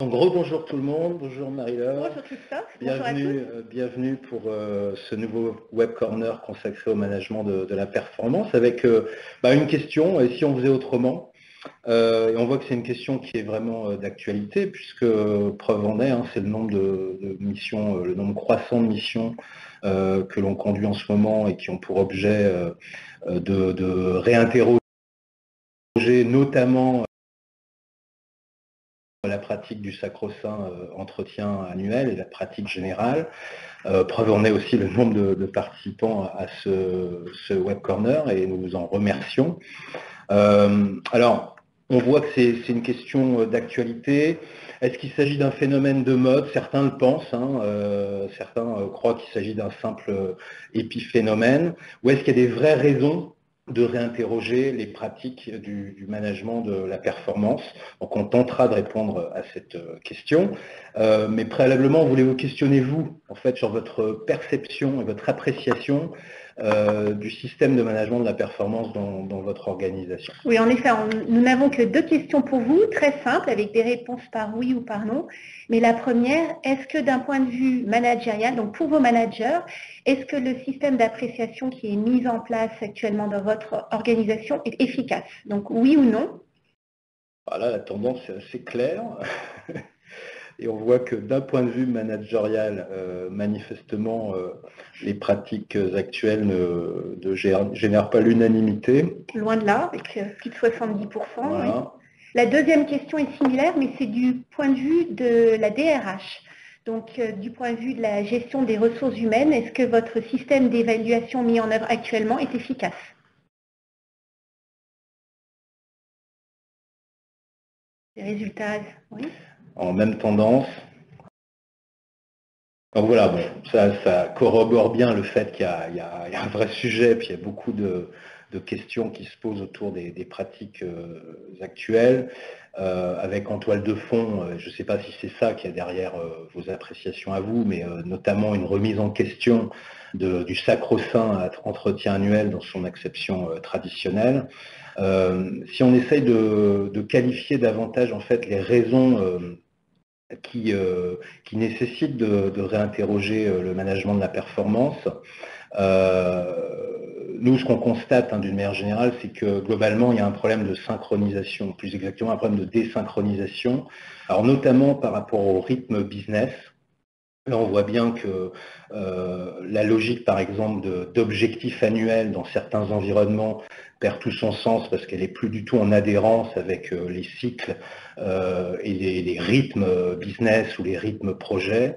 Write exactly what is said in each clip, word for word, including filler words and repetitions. Donc, rebonjour tout le monde, bonjour Marie-Laure. Bonjour Christophe, bienvenue, bonjour à tous. Euh, bienvenue pour euh, ce nouveau web corner consacré au management de, de la performance avec euh, bah, une question, et si on faisait autrement euh, et on voit que c'est une question qui est vraiment euh, d'actualité puisque euh, preuve en est, hein, c'est le nombre de, de missions, euh, le nombre croissant de missions euh, que l'on conduit en ce moment et qui ont pour objet euh, de, de réinterroger notamment la pratique du sacro-saint euh, entretien annuel et la pratique générale. Euh, preuve en est aussi le nombre de, de participants à ce, ce web corner et nous vous en remercions. Euh, alors, on voit que c'est une question d'actualité. Est-ce qu'il s'agit d'un phénomène de mode? Certains le pensent, hein, euh, certains euh, croient qu'il s'agit d'un simple épiphénomène. Ou est-ce qu'il y a des vraies raisons de réinterroger les pratiques du, du management de la performance? Donc on tentera de répondre à cette question, euh, mais préalablement, on voulait vous questionner, vous, en fait, sur votre perception et votre appréciation euh, du système de management de la performance dans, dans votre organisation. Oui, en effet, on, nous n'avons que deux questions pour vous, très simples, avec des réponses par oui ou par non. Mais la première, est-ce que d'un point de vue managérial, donc pour vos managers, est-ce que le système d'appréciation qui est mis en place actuellement dans votre organisation est efficace? Donc oui ou non? Voilà, la tendance est assez claire. Et on voit que d'un point de vue managérial, euh, manifestement, euh, les pratiques actuelles ne, ne génèrent pas l'unanimité. Loin de là, avec plus de soixante-dix pour cent. Voilà. Oui. La deuxième question est similaire, mais c'est du point de vue de la D R H. Donc, euh, du point de vue de la gestion des ressources humaines, est-ce que votre système d'évaluation mis en œuvre actuellement est efficace? Les résultats, oui. En même tendance. Donc voilà, bon, ça, ça corrobore bien le fait qu'il y, y, y a un vrai sujet, puis il y a beaucoup de, de questions qui se posent autour des, des pratiques euh, actuelles, euh, avec en toile de fond, euh, je ne sais pas si c'est ça qu'il y a derrière euh, vos appréciations à vous, mais euh, notamment une remise en question de, du sacro-saint entretien annuel dans son acception euh, traditionnelle. Euh, si on essaye de, de qualifier davantage en fait les raisons euh, qui, euh, qui nécessitent de, de réinterroger euh, le management de la performance, euh, nous ce qu'on constate hein, d'une manière générale, c'est que globalement il y a un problème de synchronisation, plus exactement un problème de désynchronisation, alors notamment par rapport au rythme business. Là, on voit bien que euh, la logique, par exemple, d'objectifs annuels dans certains environnements perd tout son sens parce qu'elle n'est plus du tout en adhérence avec euh, les cycles euh, et les, les rythmes business ou les rythmes projet.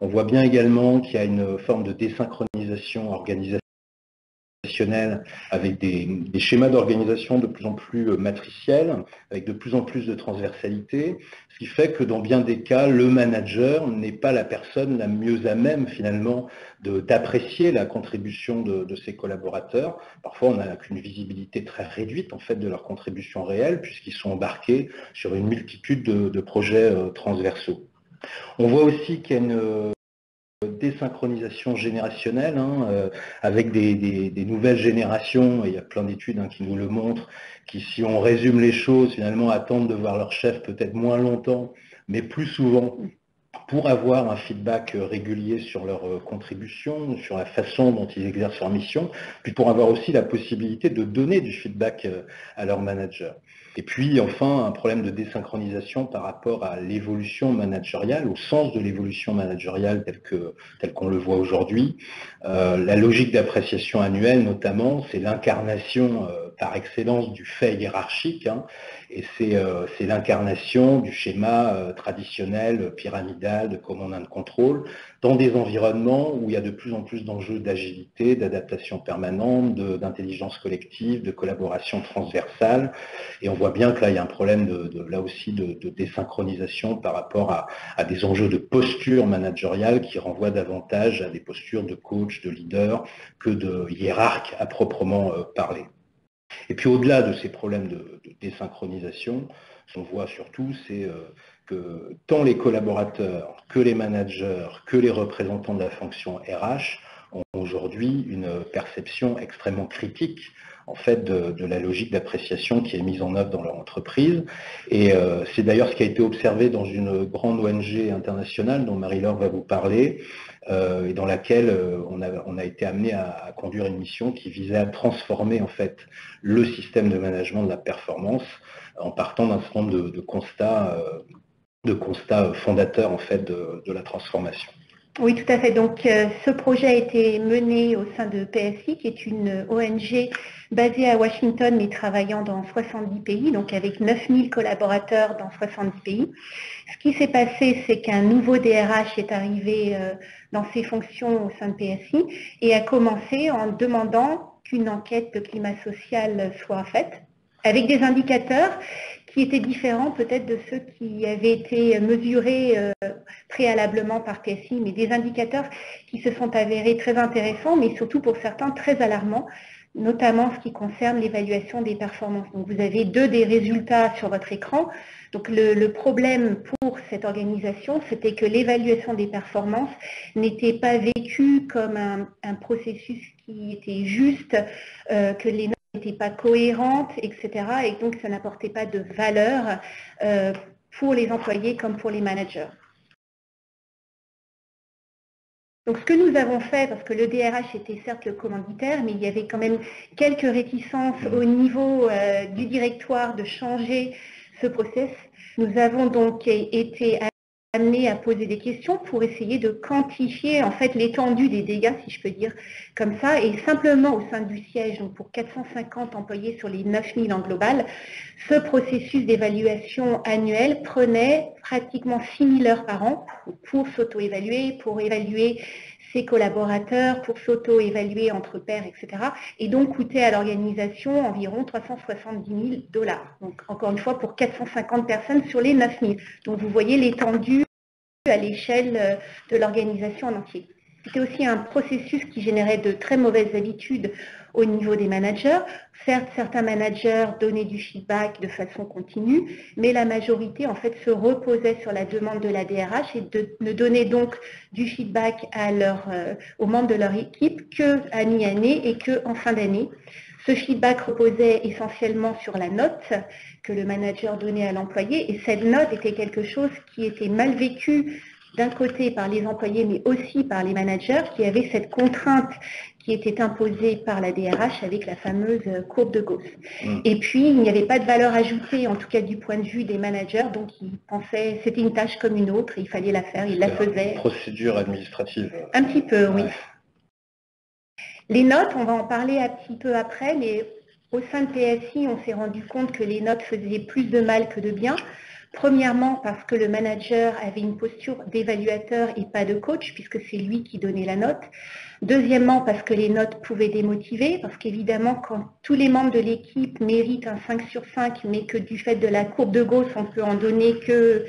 On voit bien également qu'il y a une forme de désynchronisation organisationnelle avec des, des schémas d'organisation de plus en plus matriciels, avec de plus en plus de transversalité. Ce qui fait que dans bien des cas, le manager n'est pas la personne la mieux à même finalement d'apprécier la contribution de, de ses collaborateurs. Parfois, on n'a qu'une visibilité très réduite en fait de leur contribution réelle puisqu'ils sont embarqués sur une multitude de, de projets euh, transversaux. On voit aussi qu'il y a une désynchronisation générationnelle hein, euh, avec des, des, des nouvelles générations, et il y a plein d'études hein, qui nous le montrent, qui si on résume les choses finalement attendent de voir leur chef peut-être moins longtemps mais plus souvent pour avoir un feedback régulier sur leurs contributions, sur la façon dont ils exercent leur mission, puis pour avoir aussi la possibilité de donner du feedback à leur manager. Et puis enfin, un problème de désynchronisation par rapport à l'évolution managériale, au sens de l'évolution managériale tel que, tel qu'on le voit aujourd'hui. Euh, la logique d'appréciation annuelle, notamment, c'est l'incarnation euh, par excellence du fait hiérarchique, hein, et c'est euh, c'est l'incarnation du schéma euh, traditionnel, pyramidal, de commande and control, dans des environnements où il y a de plus en plus d'enjeux d'agilité, d'adaptation permanente, d'intelligence collective, de collaboration transversale, et on voit bien que là, il y a un problème de, de, là aussi de, de désynchronisation par rapport à, à des enjeux de posture managériale qui renvoient davantage à des postures de coach, de leader, que de hiérarque à proprement euh, parler. Et puis au-delà de ces problèmes de, de désynchronisation, ce qu'on voit surtout, c'est euh, que tant les collaborateurs, que les managers, que les représentants de la fonction R H ont aujourd'hui une perception extrêmement critique en fait de, de la logique d'appréciation qui est mise en œuvre dans leur entreprise. Et euh, c'est d'ailleurs ce qui a été observé dans une grande O N G internationale dont Marie-Laure va vous parler, euh, et dans laquelle euh, on, a, on a été amené à, à conduire une mission qui visait à transformer en fait le système de management de la performance en partant d'un certain nombre de, de constats, euh, de constats fondateurs en fait de, de la transformation. Oui, tout à fait. Donc, euh, ce projet a été mené au sein de P S I, qui est une O N G basée à Washington, mais travaillant dans soixante-dix pays, donc avec neuf mille collaborateurs dans soixante-dix pays. Ce qui s'est passé, c'est qu'un nouveau D R H est arrivé euh, dans ses fonctions au sein de P S I et a commencé en demandant qu'une enquête de climat social soit faite, avec des indicateurs qui étaient différents peut-être de ceux qui avaient été mesurés euh, préalablement par P S I, mais des indicateurs qui se sont avérés très intéressants, mais surtout pour certains très alarmants, notamment ce qui concerne l'évaluation des performances. Donc vous avez deux des résultats sur votre écran. Donc le, le problème pour cette organisation, c'était que l'évaluation des performances n'était pas vécue comme un, un processus qui était juste, euh, que les n'était pas cohérente, et cetera. Et donc, ça n'apportait pas de valeur euh, pour les employés comme pour les managers. Donc, ce que nous avons fait, parce que le D R H était certes le commanditaire, mais il y avait quand même quelques réticences au niveau euh, du directoire de changer ce process. Nous avons donc été amenés à poser des questions pour essayer de quantifier en fait l'étendue des dégâts, si je peux dire comme ça, et simplement au sein du siège, donc pour quatre cent cinquante employés sur les neuf mille en global, ce processus d'évaluation annuelle prenait pratiquement six mille heures par an pour s'auto-évaluer, pour évaluer ses collaborateurs, pour s'auto-évaluer entre pairs, et cetera. Et donc coûtait à l'organisation environ trois cent soixante-dix mille dollars. Donc encore une fois pour quatre cent cinquante personnes sur les neuf mille. Donc vous voyez l'étendue à l'échelle de l'organisation en entier. C'était aussi un processus qui générait de très mauvaises habitudes au niveau des managers. Certes, certains managers donnaient du feedback de façon continue, mais la majorité en fait se reposait sur la demande de la D R H et de, ne donnait donc du feedback à leur, euh, aux membres de leur équipe qu'à mi-année et qu'en fin d'année. Ce feedback reposait essentiellement sur la note que le manager donnait à l'employé, et cette note était quelque chose qui était mal vécu d'un côté par les employés, mais aussi par les managers qui avaient cette contrainte qui était imposée par la D R H avec la fameuse courbe de Gauss. Mmh. Et puis, il n'y avait pas de valeur ajoutée, en tout cas du point de vue des managers, donc ils pensaient c'était une tâche comme une autre, il fallait la faire, ils la faisaient. Une procédure administrative. Un petit peu, oui. Ouais. Les notes, on va en parler un petit peu après, mais au sein de P S I, on s'est rendu compte que les notes faisaient plus de mal que de bien. Premièrement, parce que le manager avait une posture d'évaluateur et pas de coach, puisque c'est lui qui donnait la note. Deuxièmement, parce que les notes pouvaient démotiver, parce qu'évidemment, quand tous les membres de l'équipe méritent un cinq sur cinq, mais que du fait de la courbe de Gauss, on peut en donner que...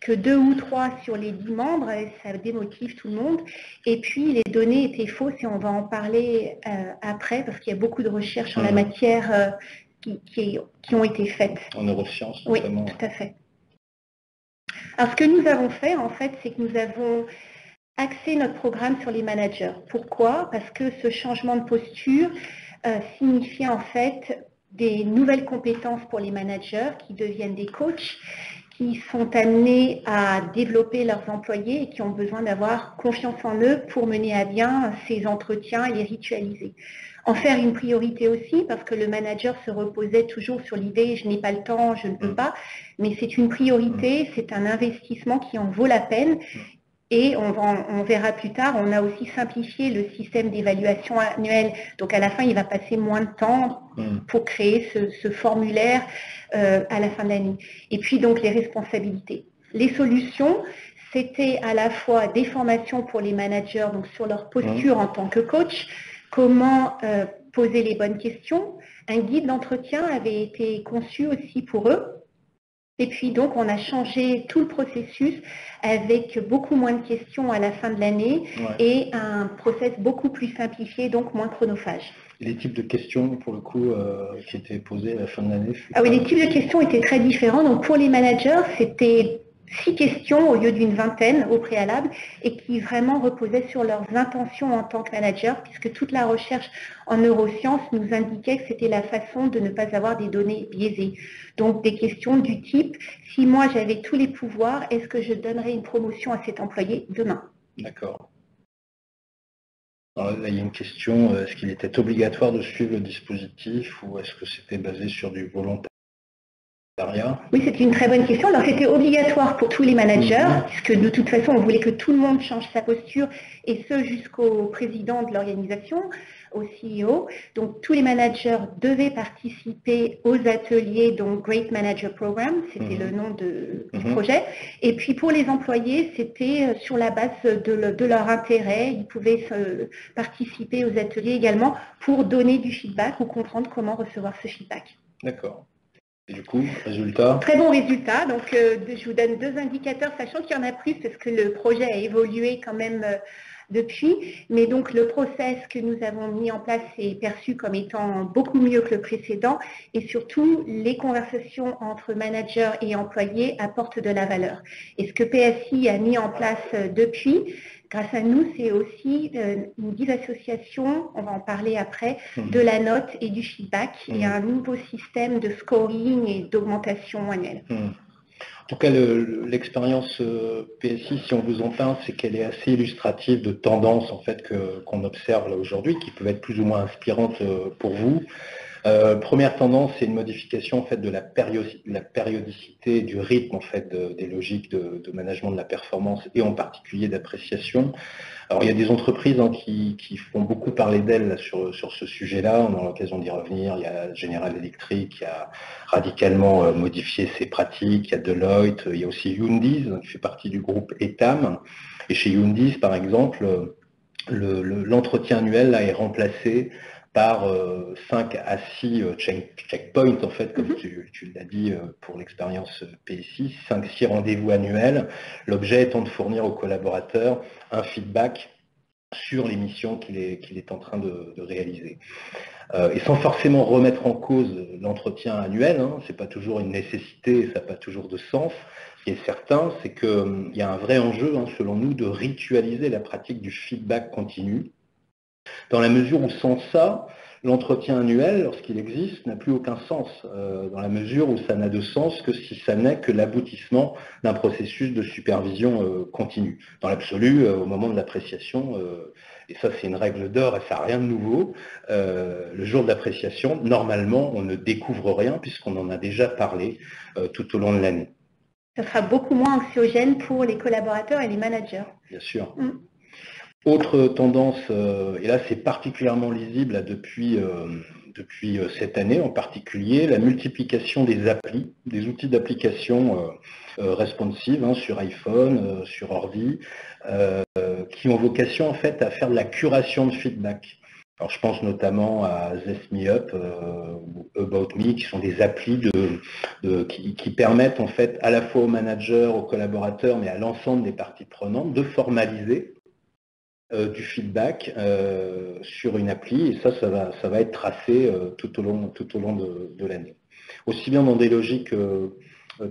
que deux ou trois sur les dix membres, ça démotive tout le monde. Et puis, les données étaient fausses, et on va en parler euh, après, parce qu'il y a beaucoup de recherches en mmh. la matière euh, qui, qui, qui ont été faites. En neurosciences, notamment. Oui, tout à fait. Alors, ce que nous avons fait, en fait, c'est que nous avons axé notre programme sur les managers. Pourquoi? Parce que ce changement de posture euh, signifiait, en fait, des nouvelles compétences pour les managers qui deviennent des coachs, qui sont amenés à développer leurs employés et qui ont besoin d'avoir confiance en eux pour mener à bien ces entretiens et les ritualiser. En faire une priorité aussi, parce que le manager se reposait toujours sur l'idée « je n'ai pas le temps, je ne peux pas », mais c'est une priorité, c'est un investissement qui en vaut la peine. Et on, va, on verra plus tard, on a aussi simplifié le système d'évaluation annuelle. Donc à la fin, il va passer moins de temps pour créer ce, ce formulaire euh, à la fin de l'année. Et puis donc les responsabilités. Les solutions, c'était à la fois des formations pour les managers, donc sur leur posture en tant que coach, comment euh, poser les bonnes questions. Un guide d'entretien avait été conçu aussi pour eux. Et puis donc, on a changé tout le processus avec beaucoup moins de questions à la fin de l'année ouais. et un process beaucoup plus simplifié, donc moins chronophage. Et les types de questions, pour le coup, euh, qui étaient posées à la fin de l'année? Ah oui, les types de questions étaient très différents. Donc pour les managers, c'était six questions au lieu d'une vingtaine au préalable et qui vraiment reposaient sur leurs intentions en tant que manager, puisque toute la recherche en neurosciences nous indiquait que c'était la façon de ne pas avoir des données biaisées. Donc des questions du type « si moi j'avais tous les pouvoirs, est-ce que je donnerais une promotion à cet employé demain ?» D'accord. Alors là, il y a une question, est-ce qu'il était obligatoire de suivre le dispositif ou est-ce que c'était basé sur du volontariat? Oui, c'est une très bonne question. Alors, c'était obligatoire pour tous les managers, puisque de toute façon, on voulait que tout le monde change sa posture, et ce jusqu'au président de l'organisation, au C E O. Donc, tous les managers devaient participer aux ateliers, donc Great Manager Program, c'était mm-hmm. le nom de, du mm-hmm. projet. Et puis, pour les employés, c'était sur la base de, le, de leur intérêt. Ils pouvaient se, participer aux ateliers également pour donner du feedback ou comprendre comment recevoir ce feedback. D'accord. Et du coup, résultat? Très bon résultat. Donc, euh, je vous donne deux indicateurs, sachant qu'il y en a plus parce que le projet a évolué quand même euh, depuis. Mais donc, le process que nous avons mis en place est perçu comme étant beaucoup mieux que le précédent. Et surtout, les conversations entre managers et employés apportent de la valeur. Et ce que P S I a mis en place euh, depuis, grâce à nous, c'est aussi euh, une disassociation, on va en parler après, mmh. de la note et du feedback. Mmh. Il y a un nouveau système de scoring et d'augmentation annuelle. Mmh. En tout cas, l'expérience le, P S I, si on vous en parle, c'est qu'elle est assez illustrative de tendances en fait, qu'on observe là aujourd'hui, qui peuvent être plus ou moins inspirantes pour vous. Euh, première tendance, c'est une modification en fait, de la, périodi la périodicité, du rythme en fait, de, des logiques de, de management de la performance et en particulier d'appréciation. Alors il y a des entreprises hein, qui, qui font beaucoup parler d'elles sur, sur ce sujet-là, on a l'occasion d'y revenir. Il y a General Electric qui a radicalement euh, modifié ses pratiques, il y a Deloitte, il y a aussi Undiz qui fait partie du groupe E T A M. Et chez Undiz par exemple, le, le, l'entretien annuel là, est remplacé par euh, cinq à six euh, check checkpoints, en fait, comme mm-hmm. tu, tu l'as dit euh, pour l'expérience P S I, cinq à six rendez-vous annuels, l'objet étant de fournir aux collaborateurs un feedback sur les missions qu'il est, qu'il est en train de, de réaliser. Euh, et sans forcément remettre en cause l'entretien annuel, hein, ce n'est pas toujours une nécessité, ça n'a pas toujours de sens. Ce qui est certain, c'est qu'il hum, y a un vrai enjeu, hein, selon nous, de ritualiser la pratique du feedback continu, dans la mesure où sans ça, l'entretien annuel, lorsqu'il existe, n'a plus aucun sens, euh, dans la mesure où ça n'a de sens que si ça n'est que l'aboutissement d'un processus de supervision euh, continue. Dans l'absolu, euh, au moment de l'appréciation, euh, et ça c'est une règle d'or et ça n'a rien de nouveau, euh, le jour de l'appréciation, normalement on ne découvre rien puisqu'on en a déjà parlé euh, tout au long de l'année. Ça sera beaucoup moins anxiogène pour les collaborateurs et les managers. Bien sûr. Mmh. Autre tendance, et là c'est particulièrement lisible là, depuis, euh, depuis cette année en particulier, la multiplication des applis, des outils d'application euh, euh, responsive hein, sur iPhone, euh, sur ordi, euh, qui ont vocation en fait à faire de la curation de feedback. Alors je pense notamment à ZestMeUp euh, ou About Me, qui sont des applis de, de, qui, qui permettent en fait à la fois aux managers, aux collaborateurs, mais à l'ensemble des parties prenantes de formaliser Euh, du feedback euh, sur une appli, et ça, ça va, ça va être tracé euh, tout au long, tout au long de, de l'année. Aussi bien dans des logiques euh,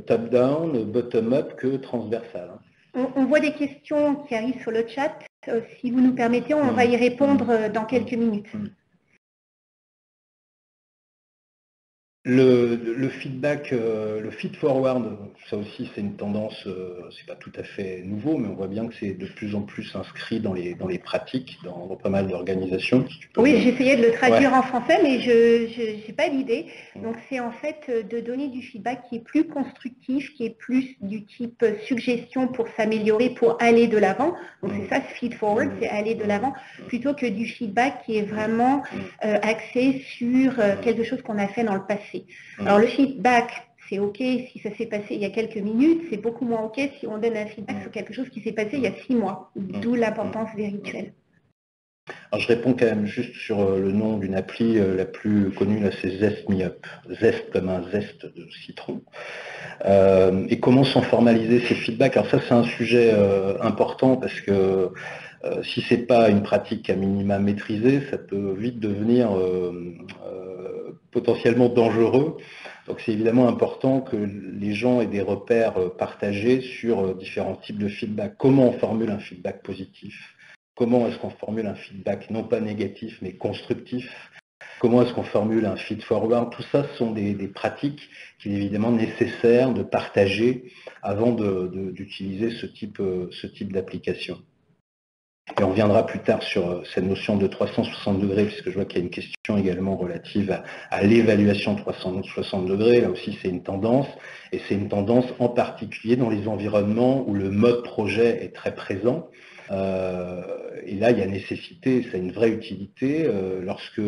top-down, bottom-up que transversales. On, on voit des questions qui arrivent sur le chat. Euh, si vous nous permettez, on mmh. va y répondre euh, dans quelques minutes. Mmh. Le, le feedback, le feed-forward, ça aussi c'est une tendance, c'est pas tout à fait nouveau, mais on voit bien que c'est de plus en plus inscrit dans les, dans les pratiques, dans, dans pas mal d'organisations. Si oui, me... j'essayais de le traduire ouais. en français, mais je n'ai pas l'idée. Donc c'est en fait de donner du feedback qui est plus constructif, qui est plus du type suggestion pour s'améliorer, pour aller de l'avant. Donc mmh. c'est ça, feed-forward, c'est aller de l'avant, plutôt que du feedback qui est vraiment euh, axé sur euh, quelque chose qu'on a fait dans le passé. Alors le feedback, c'est OK si ça s'est passé il y a quelques minutes, c'est beaucoup moins OK si on donne un feedback sur quelque chose qui s'est passé il y a six mois, d'où l'importance des rituels. Alors je réponds quand même juste sur le nom d'une appli la plus connue, là c'est ZestMeUp, zest comme un zeste de citron. Euh, et comment s'en formaliser ces feedbacks? Alors ça c'est un sujet euh, important parce que euh, si ce n'est pas une pratique à minima maîtrisée, ça peut vite devenir... Euh, euh, potentiellement dangereux Donc c'est évidemment important que les gens aient des repères partagés sur différents types de feedback. Comment on formule un feedback positif? Comment est-ce qu'on formule un feedback non pas négatif mais constructif? Comment est-ce qu'on formule un feed-forward? Tout ça sont des, des pratiques qu'il est évidemment nécessaire de partager avant de, de, d'utiliser ce type, ce type d'application. Et on reviendra plus tard sur cette notion de trois cent soixante degrés, puisque je vois qu'il y a une question également relative à, à l'évaluation trois cent soixante degrés. Là aussi, c'est une tendance, et c'est une tendance en particulier dans les environnements où le mode projet est très présent. Euh, et là, il y a nécessité, ça a une vraie utilité, euh, lorsque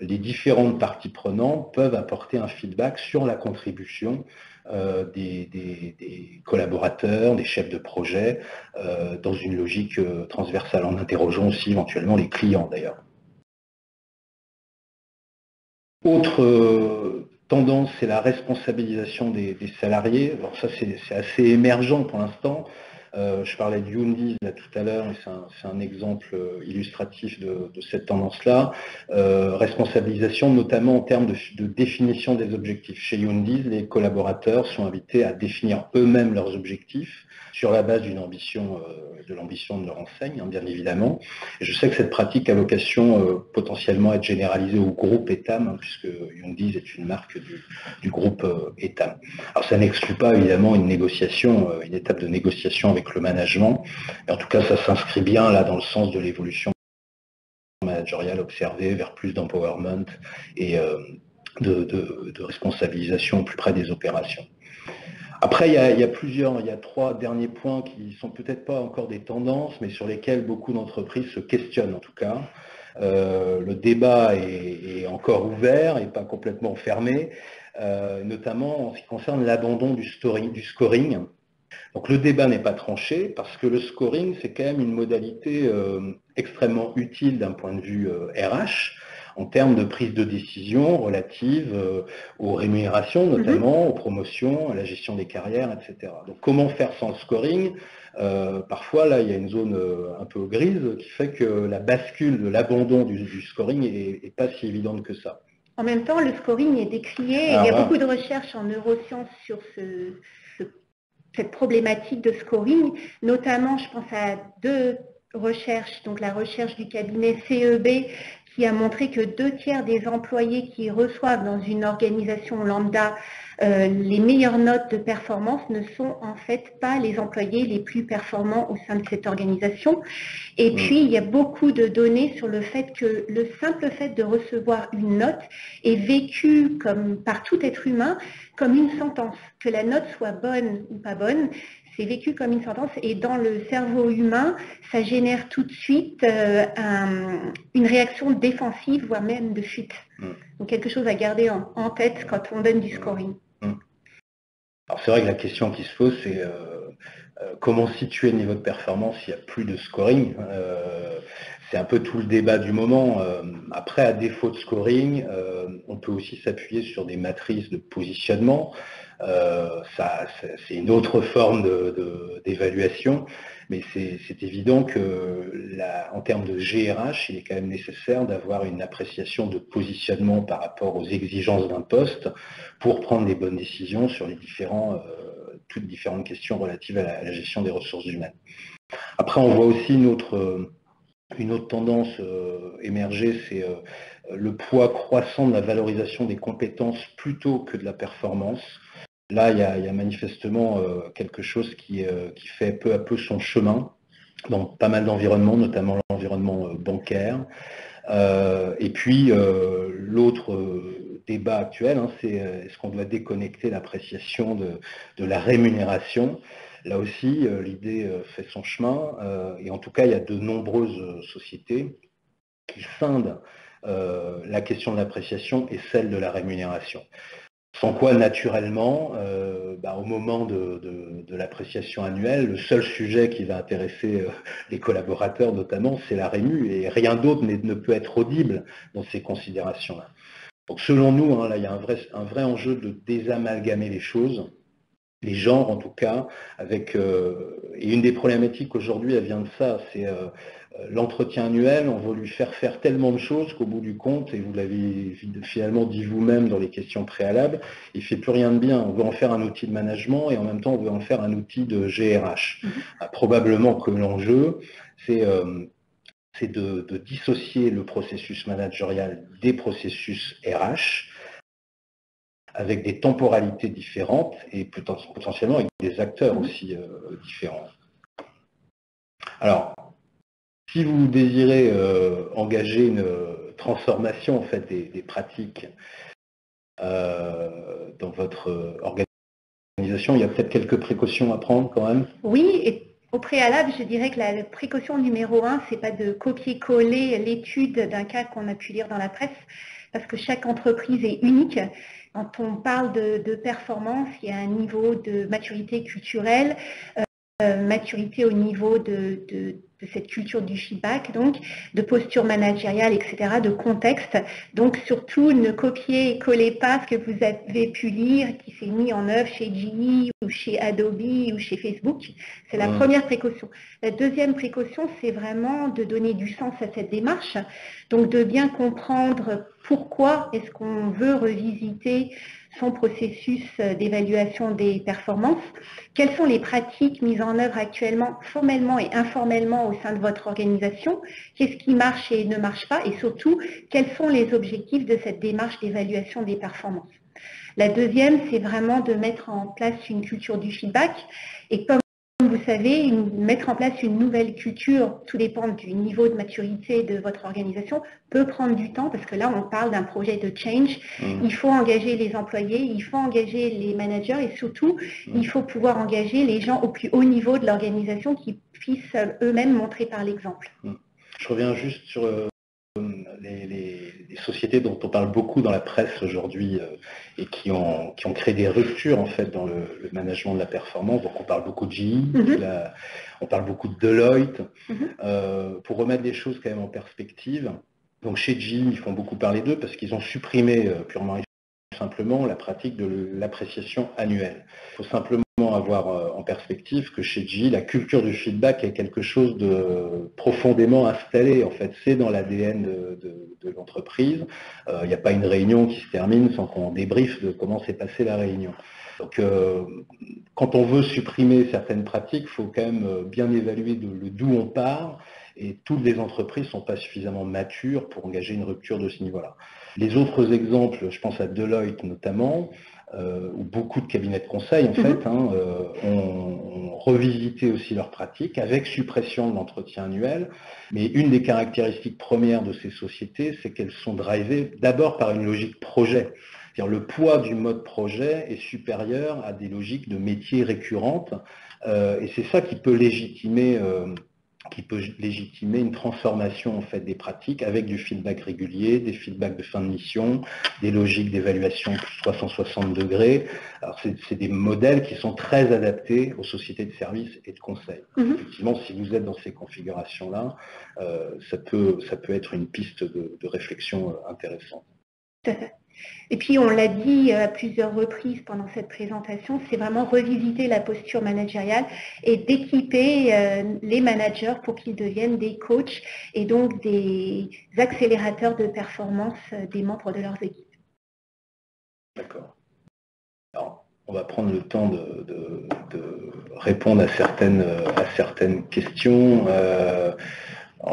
les différentes parties prenantes peuvent apporter un feedback sur la contribution euh, des, des, des collaborateurs, des chefs de projet, euh, dans une logique euh, transversale, en interrogeant aussi éventuellement les clients d'ailleurs. Autre euh, tendance, c'est la responsabilisation des, des salariés. Alors ça, c'est assez émergent pour l'instant. Euh, je parlais de Undiz là tout à l'heure, et c'est un, un exemple illustratif de, de cette tendance-là. Euh, responsabilisation, notamment en termes de, de définition des objectifs. Chez Undiz, les collaborateurs sont invités à définir eux-mêmes leurs objectifs sur la base d'une ambition, euh, de l'ambition de leur enseigne, hein, bien évidemment. Et je sais que cette pratique a vocation euh, potentiellement à être généralisée au groupe ETAM, hein, puisque Undiz est une marque du, du groupe euh, ETAM. Alors ça n'exclut pas évidemment une négociation, euh, une étape de négociation avec le management, et en tout cas ça s'inscrit bien là dans le sens de l'évolution managériale observée vers plus d'empowerment et euh, de, de, de responsabilisation au plus près des opérations. Après, il y a, il y a plusieurs, il y a trois derniers points qui ne sont peut-être pas encore des tendances, mais sur lesquels beaucoup d'entreprises se questionnent en tout cas. Euh, le débat est, est encore ouvert et pas complètement fermé, euh, notamment en ce qui concerne l'abandon du, du scoring. Donc le débat n'est pas tranché, parce que le scoring, c'est quand même une modalité euh, extrêmement utile d'un point de vue euh, R H, en termes de prise de décision relative euh, aux rémunérations, notamment, mm-hmm. aux promotions, à la gestion des carrières, et cetera. Donc comment faire sans le scoring? euh, Parfois, là, il y a une zone euh, un peu grise qui fait que la bascule de l'abandon du, du scoring n'est pas si évidente que ça. En même temps, le scoring est décrié, ah, et il y a voilà. beaucoup de recherches en neurosciences sur ce... ce... cette problématique de scoring, notamment je pense à deux recherches, donc la recherche du cabinet C E B qui a montré que deux tiers des employés qui reçoivent dans une organisation lambda euh, les meilleures notes de performance ne sont en fait pas les employés les plus performants au sein de cette organisation. Et mmh. puis il y a beaucoup de données sur le fait que le simple fait de recevoir une note est vécu comme, par tout être humain, comme une sentence. Que la note soit bonne ou pas bonne, c'est vécu comme une sentence, et dans le cerveau humain, ça génère tout de suite euh, un, une réaction défensive, voire même de fuite. Mmh. Donc quelque chose à garder en, en tête quand on donne du scoring. Mmh. Mmh. Alors c'est vrai que la question qui se pose, c'est euh, euh, comment situer le niveau de performance s'il n'y a plus de scoring? euh, C'est un peu tout le débat du moment. Euh, après, à défaut de scoring, euh, on peut aussi s'appuyer sur des matrices de positionnement. Euh, c'est une autre forme d'évaluation, de, de, mais c'est évident que la, en termes de G R H, il est quand même nécessaire d'avoir une appréciation de positionnement par rapport aux exigences d'un poste pour prendre les bonnes décisions sur les différents, euh, toutes différentes questions relatives à la, à la gestion des ressources humaines. Après, on voit aussi une autre, une autre tendance euh, émerger, c'est euh, le poids croissant de la valorisation des compétences plutôt que de la performance. Là, il y a, il y a manifestement euh, quelque chose qui, euh, qui fait peu à peu son chemin dans pas mal d'environnements, notamment l'environnement euh, bancaire. Euh, et puis, euh, l'autre euh, débat actuel, hein, c'est euh, est-ce qu'on doit déconnecter l'appréciation de, de la rémunération? Là aussi, euh, l'idée euh, fait son chemin. Euh, et en tout cas, il y a de nombreuses sociétés qui scindent euh, la question de l'appréciation et celle de la rémunération. Sans quoi, naturellement, euh, bah, au moment de, de, de l'appréciation annuelle, le seul sujet qui va intéresser euh, les collaborateurs notamment, c'est la rému, et rien d'autre ne peut être audible dans ces considérations-là. Donc selon nous, hein, là, il y a un vrai, un vrai enjeu de désamalgamer les choses, les genres en tout cas, avec euh, et une des problématiques aujourd'hui, elle vient de ça, c'est euh, l'entretien annuel, on veut lui faire faire tellement de choses qu'au bout du compte, et vous l'avez finalement dit vous-même dans les questions préalables, il ne fait plus rien de bien. On veut en faire un outil de management et en même temps, on veut en faire un outil de G R H. Mmh. Ah, probablement que l'enjeu, c'est euh, c'est de, de dissocier le processus managérial des processus R H, avec des temporalités différentes et potentiellement avec des acteurs aussi euh, différents. Alors, si vous désirez euh, engager une transformation en fait, des, des pratiques euh, dans votre organisation, il y a peut-être quelques précautions à prendre quand même. Oui, et au préalable, je dirais que la précaution numéro un, ce n'est pas de copier-coller l'étude d'un cas qu'on a pu lire dans la presse, parce que chaque entreprise est unique. Quand on parle de, de performance, il y a un niveau de maturité culturelle, euh, maturité au niveau de, de de cette culture du feedback, donc de posture managériale, et cetera, de contexte. Donc surtout, ne copiez et collez pas ce que vous avez pu lire qui s'est mis en œuvre chez G E ou chez Adobe ou chez Facebook. C'est la mmh. première précaution. La deuxième précaution, c'est vraiment de donner du sens à cette démarche, donc de bien comprendre pourquoi est-ce qu'on veut revisiter son processus d'évaluation des performances, quelles sont les pratiques mises en œuvre actuellement, formellement et informellement au sein de votre organisation, qu'est-ce qui marche et ne marche pas, et surtout, quels sont les objectifs de cette démarche d'évaluation des performances. La deuxième, c'est vraiment de mettre en place une culture du feedback, et comme vous savez, une, mettre en place une nouvelle culture, tout dépend du niveau de maturité de votre organisation, peut prendre du temps, parce que là, on parle d'un projet de change. Mmh. Il faut engager les employés, il faut engager les managers, et surtout, mmh. il faut pouvoir engager les gens au plus haut niveau de l'organisation qui puissent eux-mêmes montrer par l'exemple. Mmh. Je reviens juste sur euh, les, les, les sociétés dont on parle beaucoup dans la presse aujourd'hui euh, et qui ont, qui ont créé des ruptures en fait dans le, le management de la performance. Donc on parle beaucoup de G E, mm-hmm. la, on parle beaucoup de Deloitte. Mm-hmm. euh, pour remettre les choses quand même en perspective, donc chez G E, ils font beaucoup parler d'eux parce qu'ils ont supprimé euh, purement et simplement la pratique de l'appréciation annuelle. Il faut simplement avoir en perspective que chez G E, la culture du feedback est quelque chose de profondément installé. En fait, c'est dans l'A D N de, de, de l'entreprise. Euh, il n'y a pas une réunion qui se termine sans qu'on débriefe de comment s'est passée la réunion. Donc, euh, quand on veut supprimer certaines pratiques, il faut quand même bien évaluer d'où on part. Et toutes les entreprises ne sont pas suffisamment matures pour engager une rupture de ce niveau-là. Les autres exemples, je pense à Deloitte notamment, Euh, où beaucoup de cabinets de conseil, en mm-hmm. fait, hein, euh, ont, ont revisité aussi leurs pratiques avec suppression de l'entretien annuel. Mais une des caractéristiques premières de ces sociétés, c'est qu'elles sont drivées d'abord par une logique projet. C'est-à-dire le poids du mode projet est supérieur à des logiques de métiers récurrentes. Euh, et c'est ça qui peut légitimer... Euh, qui peut légitimer une transformation en fait, des pratiques avec du feedback régulier, des feedbacks de fin de mission, des logiques d'évaluation plus trois cent soixante degrés. Alors c'est des modèles qui sont très adaptés aux sociétés de services et de conseil. Mm-hmm. Effectivement, si vous êtes dans ces configurations-là, euh, ça, peut, ça peut être une piste de, de réflexion intéressante. Et puis on l'a dit à plusieurs reprises pendant cette présentation, c'est vraiment revisiter la posture managériale et d'équiper les managers pour qu'ils deviennent des coachs et donc des accélérateurs de performance des membres de leurs équipes. D'accord. Alors on va prendre le temps de, de, de répondre à certaines, à certaines questions. Euh,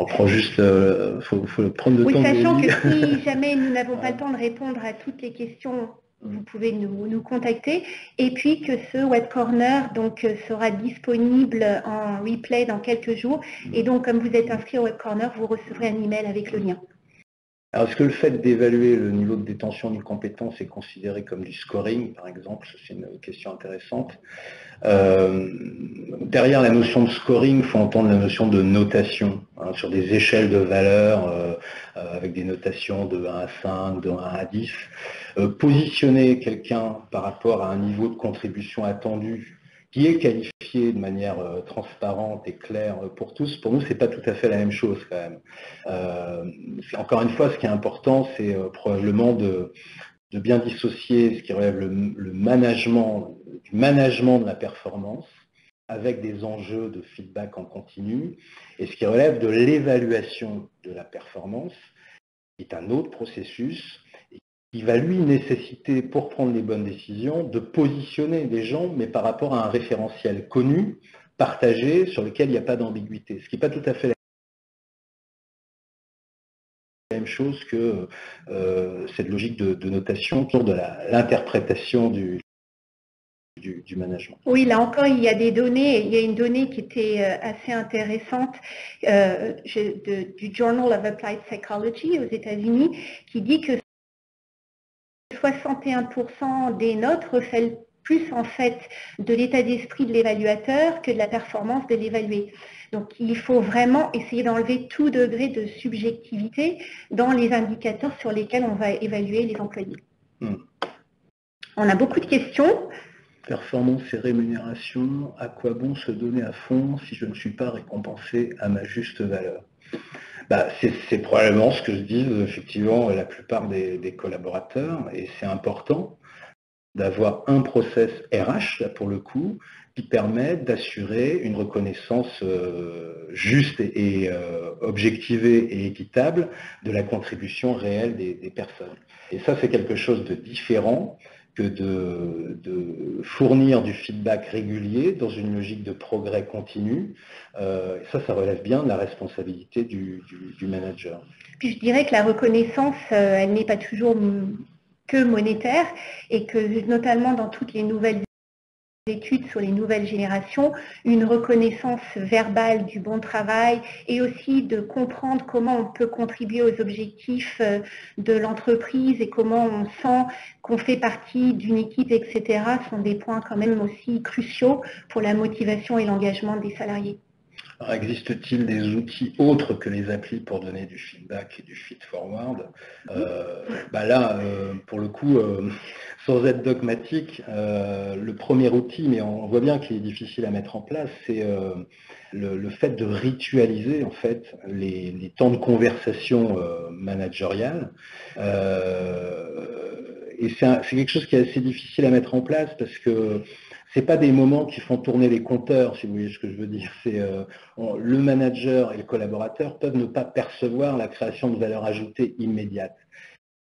On prend juste, euh, faut, faut prendre le oui, temps. Oui, sachant de... que si jamais nous n'avons pas le temps de répondre à toutes les questions, vous pouvez nous, nous contacter. Et puis que ce Web Corner donc, sera disponible en replay dans quelques jours. Et donc, comme vous êtes inscrit au Web Corner, vous recevrez un email avec le lien. Alors, est-ce que le fait d'évaluer le niveau de détention d'une compétence est considéré comme du scoring, par exemple? C'est une question intéressante. Euh, derrière la notion de scoring, il faut entendre la notion de notation, hein, sur des échelles de valeurs, euh, euh, avec des notations de un à cinq, de un à dix. Euh, positionner quelqu'un par rapport à un niveau de contribution attendu, qui est qualifié de manière euh, transparente et claire pour tous, pour nous, c'est pas tout à fait la même chose quand même. Euh, encore une fois, ce qui est important, c'est euh, probablement de, de bien dissocier ce qui relève le, le management du du management de la performance avec des enjeux de feedback en continu et ce qui relève de l'évaluation de la performance, qui est un autre processus et qui va lui nécessiter, pour prendre les bonnes décisions, de positionner des gens, mais par rapport à un référentiel connu, partagé, sur lequel il n'y a pas d'ambiguïté, ce qui n'est pas tout à fait la même chose que euh, cette logique de, de notation autour de l'interprétation du, du, du management. Oui, là encore, il y a des données. Il y a une donnée qui était assez intéressante euh, de, du Journal of Applied Psychology aux États-Unis qui dit que soixante et un pour cent des notes reflètent plus en fait de l'état d'esprit de l'évaluateur que de la performance de l'évalué. Donc il faut vraiment essayer d'enlever tout degré de subjectivité dans les indicateurs sur lesquels on va évaluer les employés. Hmm. On a beaucoup de questions. Performance et rémunération, à quoi bon se donner à fond si je ne suis pas récompensé à ma juste valeur? Bah, c'est probablement ce que se disent effectivement la plupart des, des collaborateurs et c'est important d'avoir un process R H, là, pour le coup, qui permet d'assurer une reconnaissance euh, juste et, et euh, objectivée et équitable de la contribution réelle des, des personnes. Et ça, c'est quelque chose de différent que de, de fournir du feedback régulier dans une logique de progrès continu. Euh, ça, ça relève bien de la responsabilité du, du, du manager. Puis je dirais que la reconnaissance, euh, elle n'est pas toujours que monétaire et que notamment dans toutes les nouvelles études sur les nouvelles générations, une reconnaissance verbale du bon travail et aussi de comprendre comment on peut contribuer aux objectifs de l'entreprise et comment on sent qu'on fait partie d'une équipe, et cetera sont des points quand même aussi cruciaux pour la motivation et l'engagement des salariés. Existe-t-il des outils autres que les applis pour donner du feedback et du feed-forward? euh, bah Là, euh, pour le coup, euh, sans être dogmatique, euh, le premier outil, mais on voit bien qu'il est difficile à mettre en place, c'est euh, le, le fait de ritualiser en fait les, les temps de conversation euh, managériale. Euh, et c'est quelque chose qui est assez difficile à mettre en place parce que ce n'est pas des moments qui font tourner les compteurs, si vous voyez ce que je veux dire. C'est euh, le manager et le collaborateur peuvent ne pas percevoir la création de valeur ajoutée immédiate.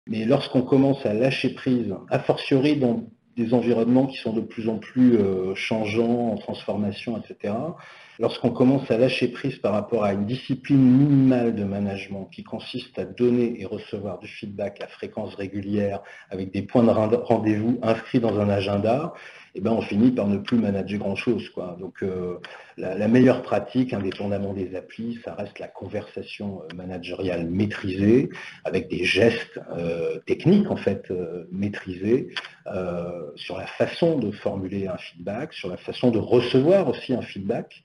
Mais lorsqu'on commence à lâcher prise, a fortiori dans des environnements qui sont de plus en plus euh, changeants, en transformation, et cetera, lorsqu'on commence à lâcher prise par rapport à une discipline minimale de management qui consiste à donner et recevoir du feedback à fréquence régulière avec des points de rendez-vous inscrits dans un agenda, eh ben on finit par ne plus manager grand-chose, quoi. Donc euh, la, la meilleure pratique, indépendamment des applis, ça reste la conversation managériale maîtrisée, avec des gestes euh, techniques en fait euh, maîtrisés, euh, sur la façon de formuler un feedback, sur la façon de recevoir aussi un feedback.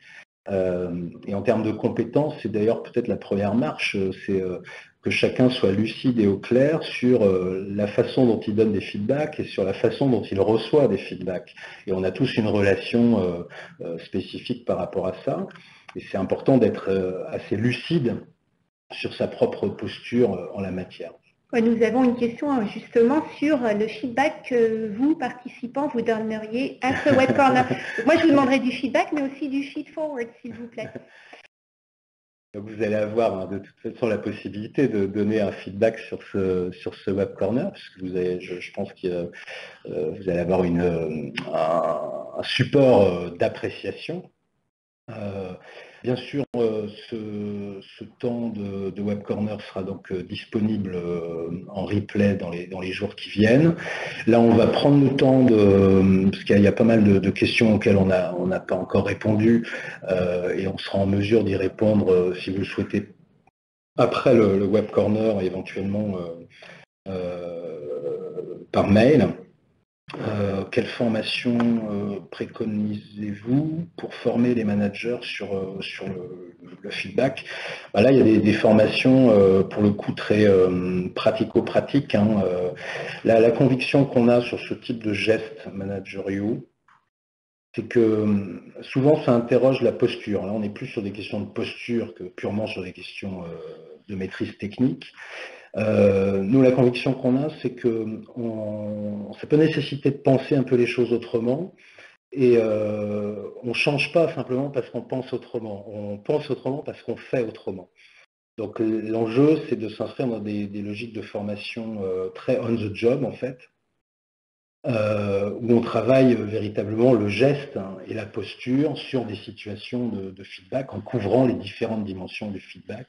Euh, et en termes de compétences, c'est d'ailleurs peut-être la première marche, c'est euh, que chacun soit lucide et au clair sur euh, la façon dont il donne des feedbacks et sur la façon dont il reçoit des feedbacks. Et on a tous une relation euh, euh, spécifique par rapport à ça. Et c'est important d'être euh, assez lucide sur sa propre posture euh, en la matière. Ouais, nous avons une question justement sur le feedback que vous, participants, vous donneriez à ce web corner. Moi, je vous demanderai du feedback, mais aussi du feed forward, s'il vous plaît. Donc vous allez avoir hein, de toute façon la possibilité de donner un feedback sur ce, sur ce web corner, parce que vous avez, je, je pense que euh, vous allez avoir une, euh, un, un support euh, d'appréciation. Euh, Bien sûr, ce, ce temps de, de Web Corner sera donc disponible en replay dans les, dans les jours qui viennent. Là, on va prendre le temps de, parce qu'il y a pas mal de, de questions auxquelles on n'a on n'a pas encore répondu, euh, et on sera en mesure d'y répondre, si vous le souhaitez, après le, le Web Corner, éventuellement euh, euh, par mail. Euh, quelle formation euh, préconisez-vous pour former les managers sur, euh, sur le, le feedback? Ben là, il y a des, des formations, euh, pour le coup, très euh, pratico-pratiques. Hein. Euh, la, la conviction qu'on a sur ce type de gestes managériaux, c'est que souvent, ça interroge la posture. Là, on n'est plus sur des questions de posture que purement sur des questions euh, de maîtrise technique. Euh, nous, la conviction qu'on a, c'est que on, ça peut nécessiter de penser un peu les choses autrement Et euh, on ne change pas simplement parce qu'on pense autrement. On pense autrement parce qu'on fait autrement. Donc l'enjeu, c'est de s'inscrire dans des, des logiques de formation euh, très on the job, en fait, euh, où on travaille véritablement le geste hein, et la posture sur des situations de, de feedback, en couvrant les différentes dimensions du feedback.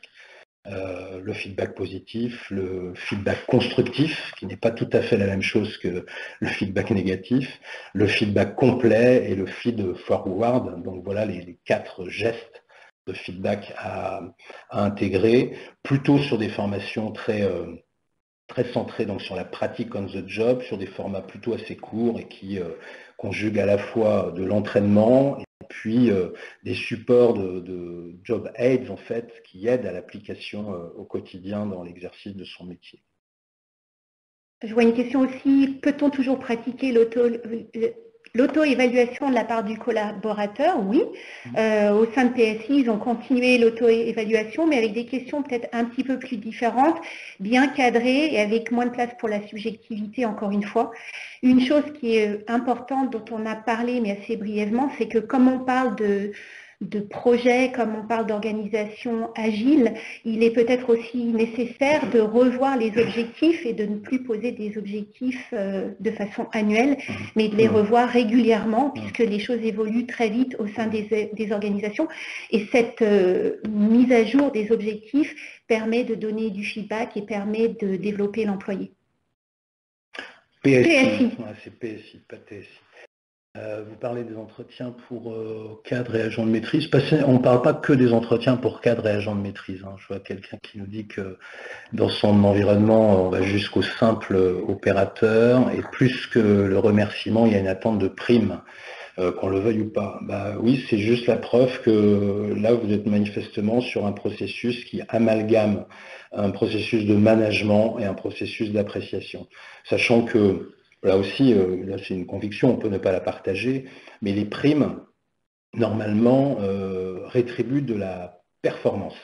Euh, le feedback positif, le feedback constructif, qui n'est pas tout à fait la même chose que le feedback négatif, le feedback complet et le feed forward. Donc voilà les, les quatre gestes de feedback à, à intégrer, plutôt sur des formations très, euh, très centrées donc sur la pratique on the job, sur des formats plutôt assez courts et qui euh, conjuguent à la fois de l'entraînement puis euh, des supports de, de job aids en fait, qui aident à l'application euh, au quotidien dans l'exercice de son métier. Je vois une question aussi, peut-on toujours pratiquer l'auto-évaluation de la part du collaborateur? Oui, euh, au sein de P S I, ils ont continué l'auto-évaluation, mais avec des questions peut-être un petit peu plus différentes, bien cadrées et avec moins de place pour la subjectivité encore une fois. Une chose qui est importante, dont on a parlé, mais assez brièvement, c'est que comme on parle de, de projet, comme on parle d'organisation agile, il est peut-être aussi nécessaire de revoir les objectifs et de ne plus poser des objectifs euh, de façon annuelle, mais de les revoir régulièrement, puisque les choses évoluent très vite au sein des, des organisations. Et cette euh, mise à jour des objectifs permet de donner du feedback et permet de développer l'employé. P S I, c'est P S I, pas T S I. Euh, vous parlez des entretiens pour euh, cadres et agents de maîtrise. Parce on ne parle pas que des entretiens pour cadres et agents de maîtrise. Hein. Je vois quelqu'un qui nous dit que dans son environnement, on va jusqu'au simple opérateur. Et plus que le remerciement, il y a une attente de prime, euh, qu'on le veuille ou pas. Bah, oui, c'est juste la preuve que là, vous êtes manifestement sur un processus qui amalgame un processus de management et un processus d'appréciation. Sachant que, là aussi, là c'est une conviction, on peut ne pas la partager, mais les primes, normalement, euh, rétribuent de la performance.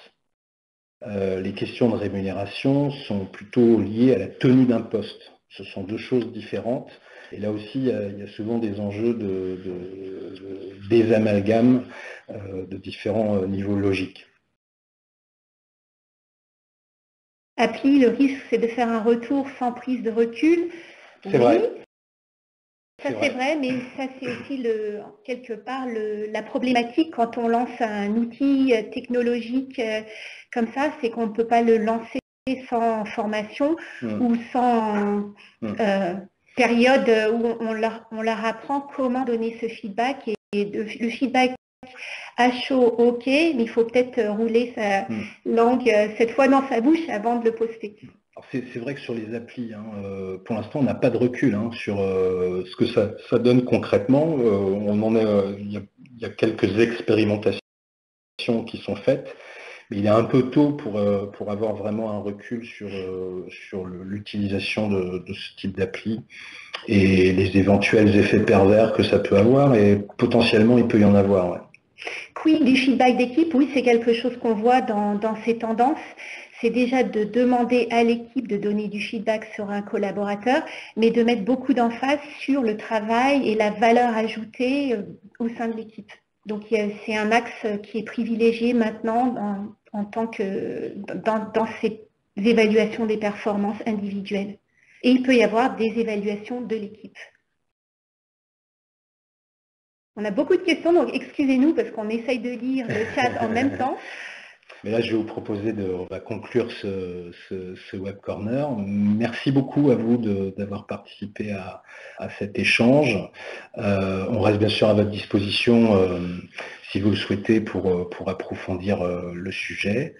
Euh, les questions de rémunération sont plutôt liées à la tenue d'un poste. Ce sont deux choses différentes. Et là aussi, il y a, il y a souvent des enjeux de, de, de, des amalgames euh, de différents euh, niveaux logiques. Appli, le risque, c'est de faire un retour sans prise de recul. C'est vrai. Oui, ça c'est vrai. vrai, mais ça c'est aussi le, quelque part le, la problématique quand on lance un outil technologique comme ça, c'est qu'on ne peut pas le lancer sans formation mmh. ou sans mmh. euh, période où on leur, on leur apprend comment donner ce feedback et, et de, le feedback à chaud, ok, mais il faut peut-être rouler sa mmh. langue cette fois dans sa bouche avant de le poster. C'est vrai que sur les applis, hein, euh, pour l'instant, on n'a pas de recul hein, sur euh, ce que ça, ça donne concrètement. Euh, on en est, euh, il, y a, il y a quelques expérimentations qui sont faites, mais il est un peu tôt pour, euh, pour avoir vraiment un recul sur, euh, sur l'utilisation de, de ce type d'appli et les éventuels effets pervers que ça peut avoir, et potentiellement, il peut y en avoir. Ouais. Oui, du feedback d'équipe, oui, c'est quelque chose qu'on voit dans, dans ces tendances. C'est déjà de demander à l'équipe de donner du feedback sur un collaborateur, mais de mettre beaucoup d'emphase sur le travail et la valeur ajoutée au sein de l'équipe. Donc c'est un axe qui est privilégié maintenant en, en tant que dans, dans ces évaluations des performances individuelles. Et il peut y avoir des évaluations de l'équipe. On a beaucoup de questions, donc excusez-nous parce qu'on essaye de lire le chat en même temps. Mais là, je vais vous proposer de on va conclure ce, ce, ce Web Corner. Merci beaucoup à vous d'avoir participé à, à cet échange. Euh, on reste bien sûr à votre disposition, euh, si vous le souhaitez, pour, pour approfondir euh, le sujet.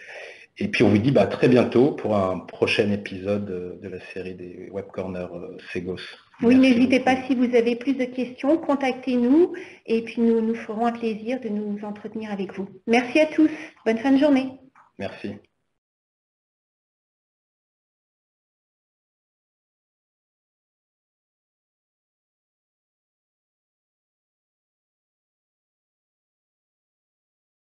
Et puis, on vous dit bah, très bientôt pour un prochain épisode de la série des Web Corner Segos. Oui, n'hésitez pas si vous avez plus de questions, contactez-nous et puis nous nous ferons un plaisir de nous entretenir avec vous. Merci à tous. Bonne fin de journée. Merci.